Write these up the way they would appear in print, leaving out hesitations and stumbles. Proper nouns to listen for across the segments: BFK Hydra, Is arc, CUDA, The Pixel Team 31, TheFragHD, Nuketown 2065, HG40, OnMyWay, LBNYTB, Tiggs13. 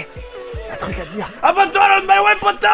Arrête, un truc à te dire. Abonne-toi à OnMyWay, poteau.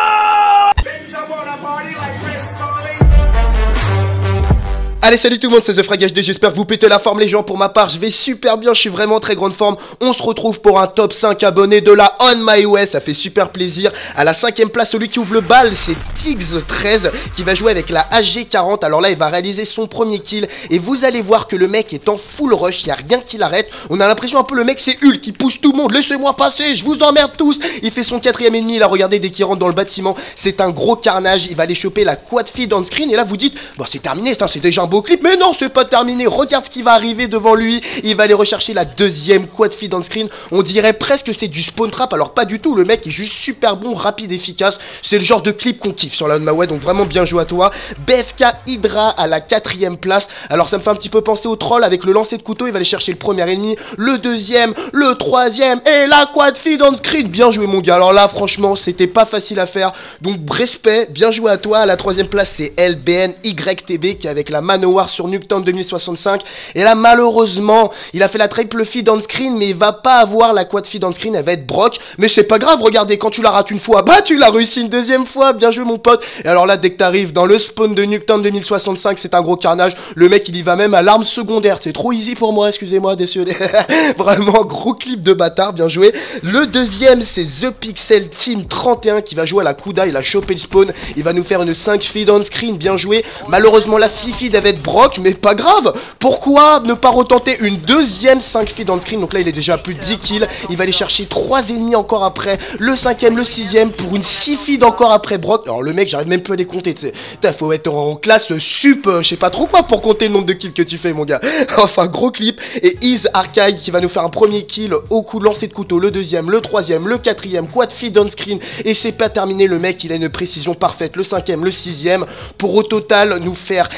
Allez, salut tout le monde, c'est TheFragHD, j'espère que vous pétez la forme les gens. Pour ma part, je vais super bien, je suis vraiment en très grande forme. On se retrouve pour un top 5 abonnés de la OnMyWay, ça fait super plaisir. À la 5ème place, celui qui ouvre le bal, c'est Tiggs13 qui va jouer avec la HG40. Alors là, il va réaliser son premier kill et vous allez voir que le mec est en full rush, il n'y a rien qui l'arrête. On a l'impression un peu le mec c'est Hulk, il pousse tout le monde, laissez-moi passer, je vous emmerde tous. Il fait son 4ème ennemi, là regardez, dès qu'il rentre dans le bâtiment, c'est un gros carnage. Il va aller choper la quad feed on screen et là vous dites, bon c'est terminé, c'est déjà un beau clip, mais non c'est pas terminé, regarde ce qui va arriver devant lui, il va aller rechercher la 2ème quad feed on screen, on dirait presque c'est du spawn trap, alors pas du tout, le mec est juste super bon, rapide, efficace, c'est le genre de clip qu'on kiffe sur la OnMyWay, donc vraiment bien joué à toi. BFK Hydra à la 4ème place, alors ça me fait un petit peu penser au troll avec le lancer de couteau, il va aller chercher le premier ennemi, le 2ème, le 3ème et la quad feed on screen, bien joué mon gars, alors là franchement c'était pas facile à faire, donc respect, bien joué à toi. À la 3ème place c'est LBNYTB qui est avec la manœuvre sur Nuketown 2065 et là malheureusement il a fait la triple feed on screen mais il va pas avoir la quad feed on screen, elle va être broc, mais c'est pas grave, regardez, quand tu la rates une fois, bah tu l'as réussi une 2ème fois, bien joué mon pote. Et alors là dès que t'arrives dans le spawn de Nuketown 2065 c'est un gros carnage, le mec il y va même à l'arme secondaire, c'est trop easy pour moi, excusez-moi, désolé. Vraiment gros clip de bâtard, bien joué. Le 2ème c'est The Pixel Team 31 qui va jouer à la CUDA, il a chopé le spawn, il va nous faire une 5 feed on screen, bien joué. Malheureusement la 6 feed avait broc, mais pas grave, pourquoi ne pas retenter une 2ème 5 feed on screen, donc là il est déjà à plus de 10 kills, il va aller chercher 3 ennemis encore après, le 5ème, le 6ème pour une 6 feed encore après broc, alors le mec j'arrive même plus à les compter, tu sais, faut être en classe sup, je sais pas trop quoi pour compter le nombre de kills que tu fais mon gars, enfin gros clip. Et Is arc qui va nous faire un premier kill au coup de lancer de couteau, le 2ème, le 3ème, le 4ème, quad feed on screen et c'est pas terminé, le mec il a une précision parfaite, le 5ème, le 6ème pour au total nous faire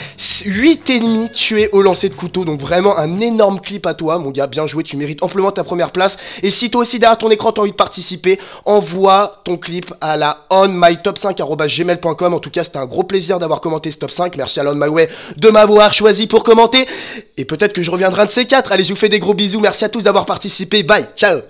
8 ennemis tués au lancer de couteau, donc vraiment un énorme clip à toi mon gars, bien joué, tu mérites amplement ta première place. Et si toi aussi derrière ton écran t'as envie de participer, envoie ton clip à la onmytop5@gmail.com. En tout cas c'était un gros plaisir d'avoir commenté ce top 5, merci à l'OnMyWay de m'avoir choisi pour commenter et peut-être que je reviendrai un de ces 4. Allez je vous fais des gros bisous, merci à tous d'avoir participé, bye, ciao.